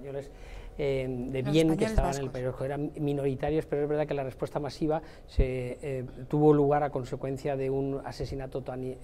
españoles de bien que estaban en el País Vasco, eran minoritarios, pero es verdad que la respuesta masiva se tuvo lugar a consecuencia de un asesinato tan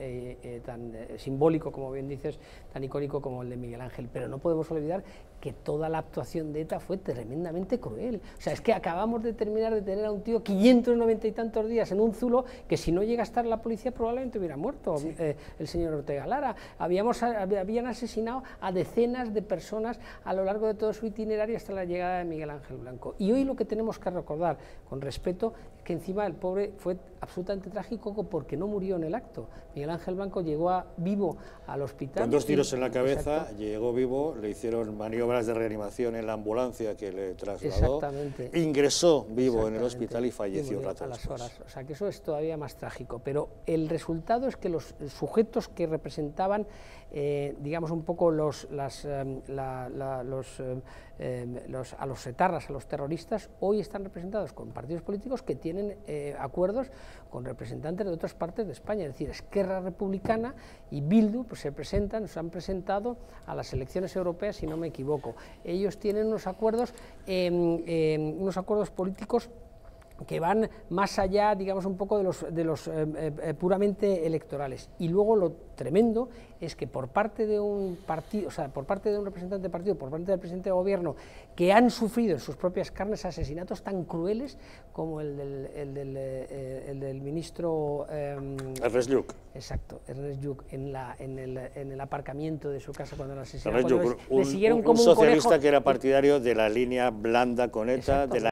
simbólico, como bien dices, tan icónico como el de Miguel Ángel. Pero no podemos olvidar que toda la actuación de ETA fue tremendamente cruel. O sea, es que acabamos de terminar de tener a un tío 590 y tantos días en un zulo, que si no llega a estar la policía probablemente hubiera muerto, sí. El señor Ortega Lara. Habían asesinado a decenas de personas a lo largo de todo su itinerario hasta la llegada de Miguel Ángel Blanco. Y hoy lo que tenemos que recordar con respeto es que encima el pobre fue absolutamente trágico porque no murió en el acto. Miguel Ángel Blanco llegó vivo al hospital. Con dos tiros en la cabeza, exacto. Llegó vivo, le hicieron maniobras de reanimación en la ambulancia que le trasladó, ingresó vivo en el hospital y falleció un rato a las horas. O sea que eso es todavía más trágico, pero el resultado es que los sujetos que representaban, digamos un poco a los etarras, a los terroristas, hoy están representados con partidos políticos que tienen acuerdos con representantes de otras partes de España, es decir, Esquerra Republicana y Bildu pues, se han presentado a las elecciones europeas, si no me equivoco. Ellos tienen unos acuerdos políticos que van más allá, digamos, un poco de los puramente electorales. Y luego lo tremendo es que por parte de un partido, o sea, por parte de un representante de partido, por parte del presidente de gobierno, que han sufrido en sus propias carnes asesinatos tan crueles como el del ministro Ernest Lluch. Exacto, Ernest Lluch, en el aparcamiento de su casa cuando lo asesinaron. Ernest Lluch, un socialista que era partidario de la línea blanda con ETA, de la